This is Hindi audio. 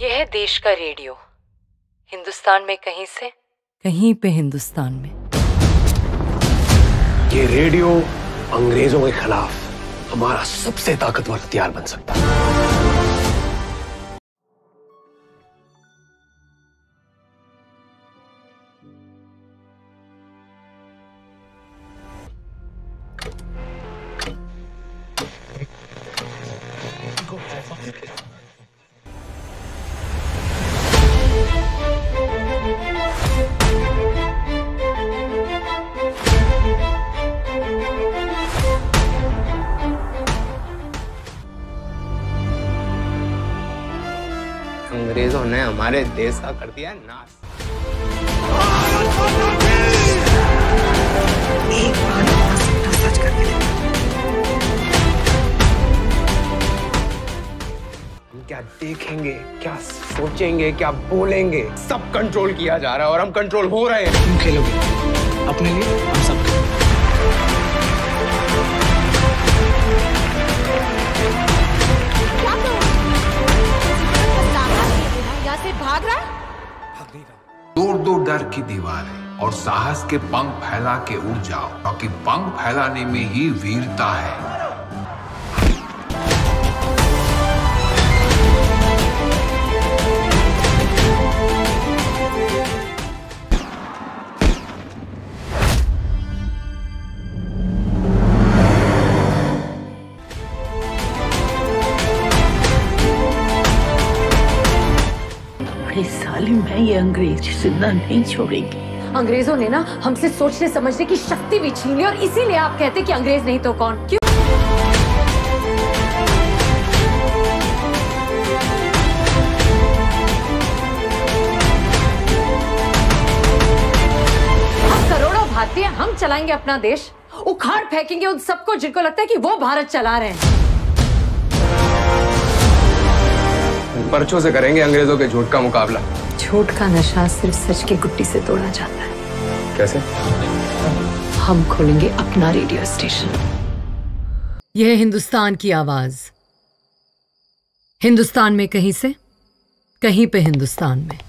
यह है देश का रेडियो, हिंदुस्तान में कहीं से कहीं पे हिंदुस्तान में। ये रेडियो अंग्रेजों के खिलाफ हमारा सबसे ताकतवर हथियार बन सकता है। अंग्रेजों ने हमारे देश का कर दिया नाश। एक बार सपना सच कर दिया। हम क्या देखेंगे, क्या सोचेंगे, क्या बोलेंगे, सब कंट्रोल किया जा रहा है और हम कंट्रोल हो रहे हैं। तुम खेलोगे अपने लिए, हम सब खेलेंगे। भाग रहा है? दूर दूर डर की दीवारें और साहस के पंख फैला के उड़ जाओ, क्योंकि पंख फैलाने में ही वीरता है। साली मैं ये अंग्रेज जिंदा नहीं छोड़ेगी। अंग्रेजों ने ना हमसे सोचने समझने की शक्ति भी छीन ली और इसीलिए आप कहते कि अंग्रेज नहीं तो कौन। क्यों? हम करोड़ों भारतीय, हम चलाएंगे अपना देश, उखाड़ फेंकेंगे उन सबको जिनको लगता है कि वो भारत चला रहे हैं। पर्चों से करेंगे अंग्रेजों के झूठ का मुकाबला। झूठ का नशा सिर्फ सच की गुट्टी से तोड़ा जाता है। कैसे? हम खोलेंगे अपना रेडियो स्टेशन। यह हिंदुस्तान की आवाज, हिंदुस्तान में कहीं से कहीं पे हिंदुस्तान में।